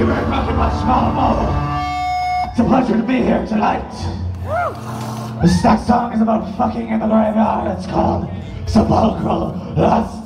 you very much, my small mole. It's a pleasure to be here tonight. This next song is about fucking in the graveyard. It's called Sepulchral Lust.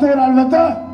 Halvete er halvete.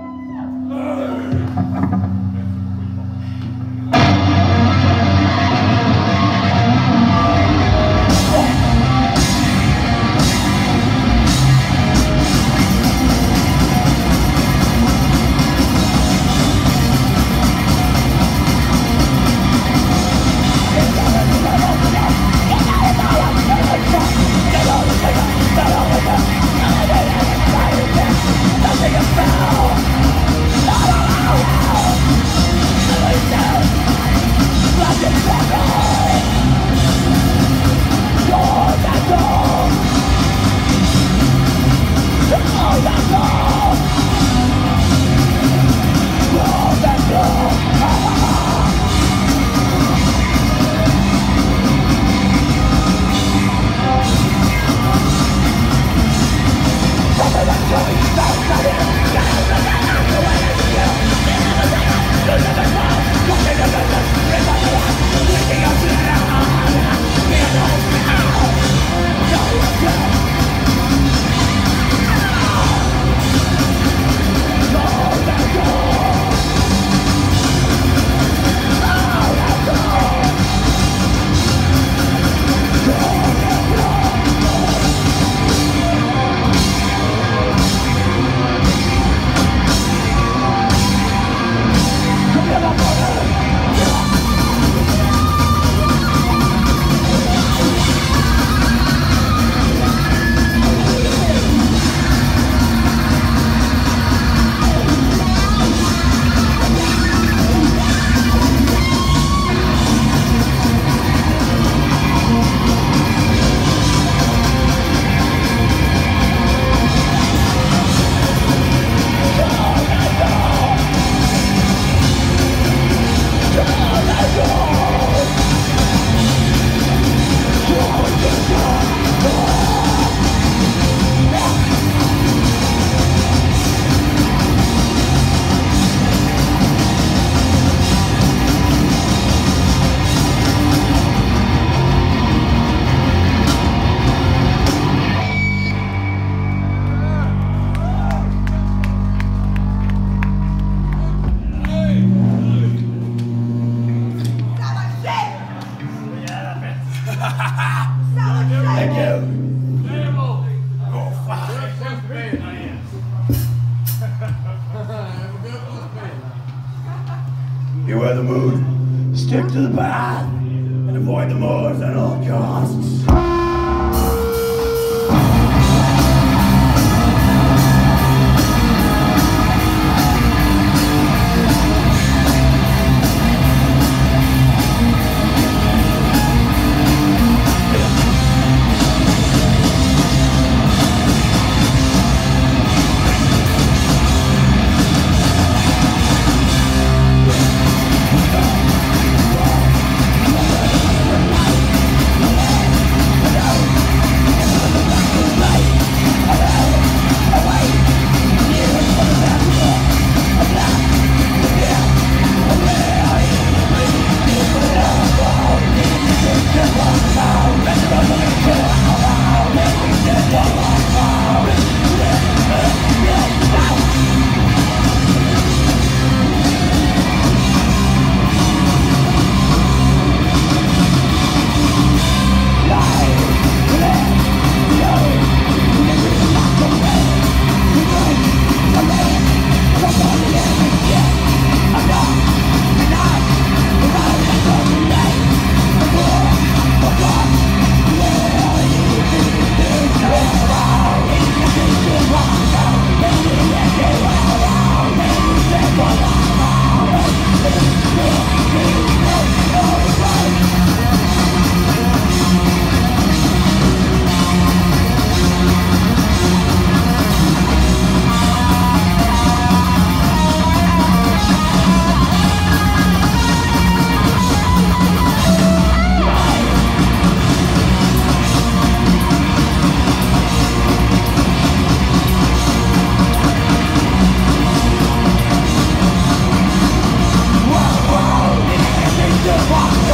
Fuck!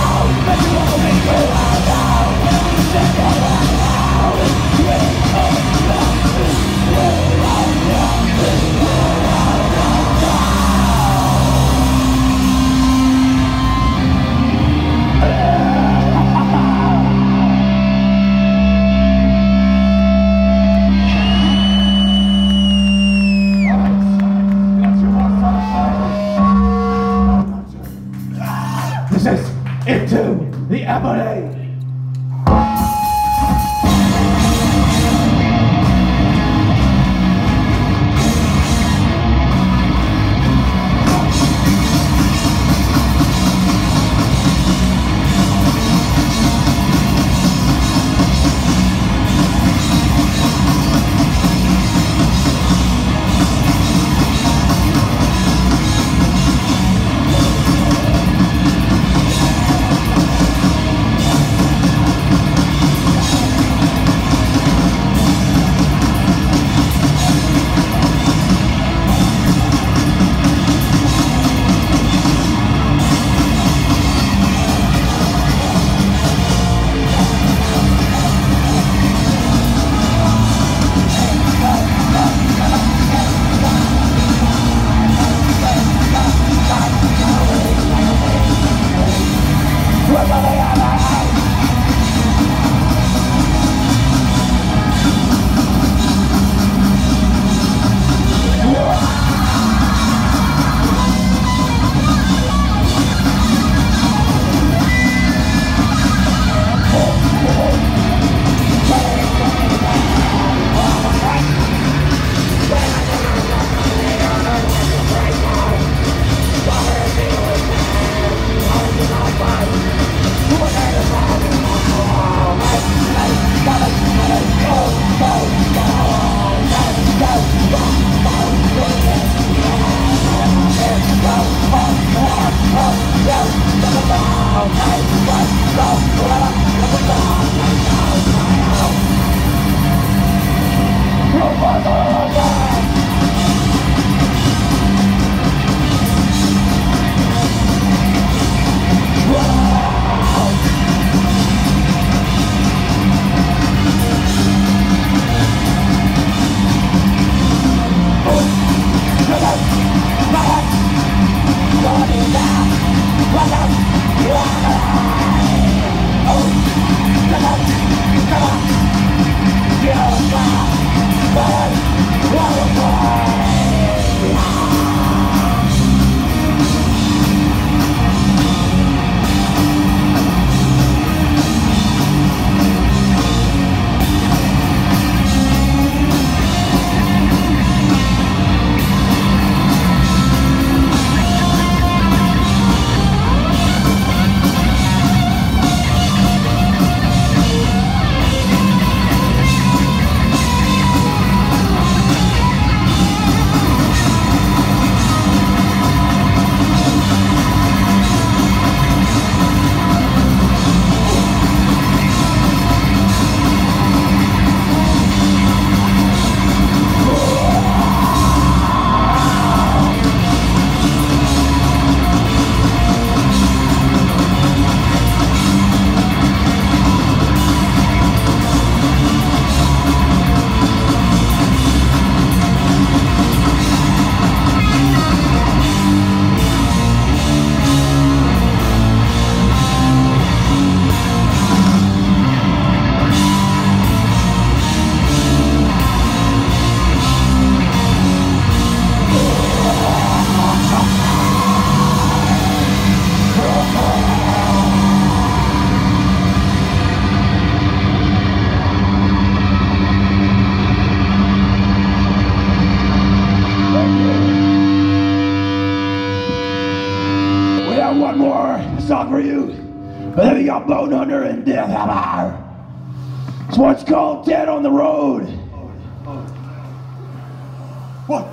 Exorcist into the Abbey. One,